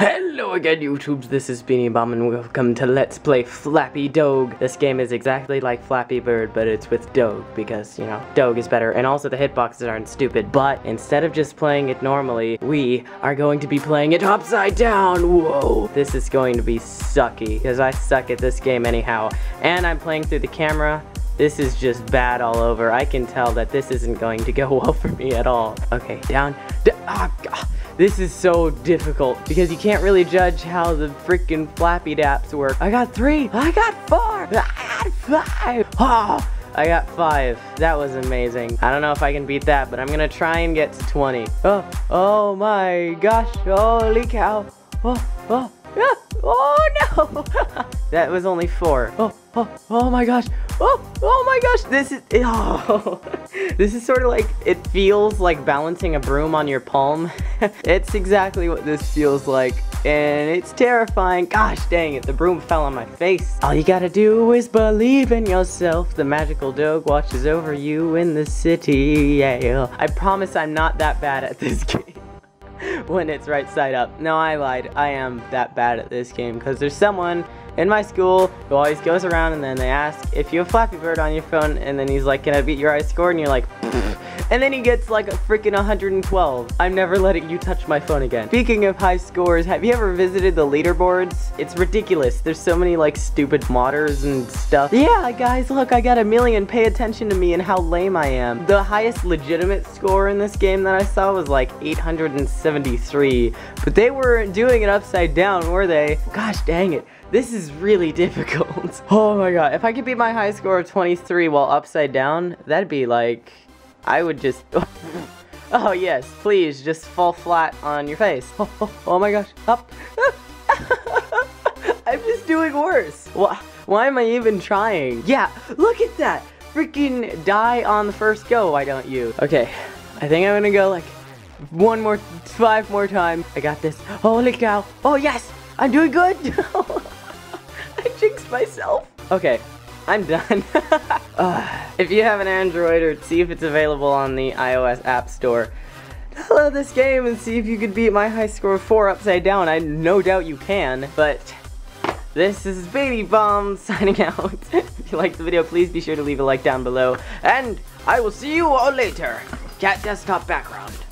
Hello again, YouTubes, this is Beanie Bomb and welcome to Let's Play Flappy Doge. This game is exactly like Flappy Bird, but it's with Doge because, you know, Doge is better, and also the hitboxes aren't stupid. But instead of just playing it normally, we are going to be playing it upside down. Whoa, this is going to be sucky because I suck at this game anyhow, and I'm playing through the camera. This is just bad all over. I can tell that this isn't going to go well for me at all. Okay, down. This is so difficult because you can't really judge how the freaking Flappy Daps work. I got 3. I got 4. I got 5. Oh, I got 5. That was amazing. I don't know if I can beat that, but I'm gonna try and get to 20. Oh my gosh! Holy cow! Oh no! That was only 4. Oh my gosh! Oh my gosh! This is this is sort of like, it feels like balancing a broom on your palm. It's exactly what this feels like, and it's terrifying. Gosh dang it, the broom fell on my face. All you gotta do is believe in yourself. The magical doge watches over you in the city. Yeah. I promise I'm not that bad at this game. When it's right side up. No, I lied. I am that bad at this game because there's someone in my school who always goes around and then they ask if you have Flappy Bird on your phone, and then he's like, can I beat your ice score? And you're like, pfft. And then he gets like a freaking 112. I'm never letting you touch my phone again. Speaking of high scores, have you ever visited the leaderboards? It's ridiculous. There's so many like stupid modders and stuff. Yeah, guys, look, I got 1 million. Pay attention to me and how lame I am. The highest legitimate score in this game that I saw was like 873. But they weren't doing it upside down, were they? Gosh dang it. This is really difficult. Oh my god. If I could beat my high score of 23 while upside down, that'd be like... I would just... Oh yes, please, just fall flat on your face. Oh my gosh, up. I'm just doing worse. Why am I even trying? Yeah, look at that. Freaking die on the first go, why don't you? Okay, I think I'm gonna go like 5 more times. I got this. Holy cow. Oh yes, I'm doing good. I jinxed myself. Okay. I'm done. If you have an Android, or see if it's available on the iOS App Store, download this game and see if you could beat my high score of 4 upside down. I no doubt you can, but this is Beanie Bomb signing out. If you liked the video, please be sure to leave a like down below, and I will see you all later. Cat desktop background.